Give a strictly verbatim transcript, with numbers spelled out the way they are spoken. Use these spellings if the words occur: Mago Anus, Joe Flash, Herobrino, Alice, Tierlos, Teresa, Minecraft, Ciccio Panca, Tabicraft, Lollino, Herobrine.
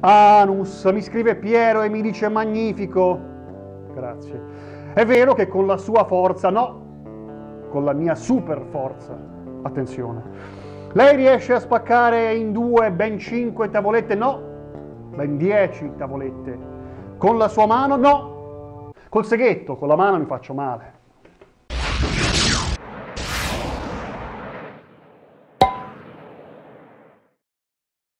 Anus, mi scrive Piero e mi dice magnifico. Grazie. È vero che con la sua forza, no, con la mia super forza, attenzione. Lei riesce a spaccare in due, ben cinque tavolette, no, ben dieci tavolette. Con la sua mano, no. Col seghetto, con la mano mi faccio male.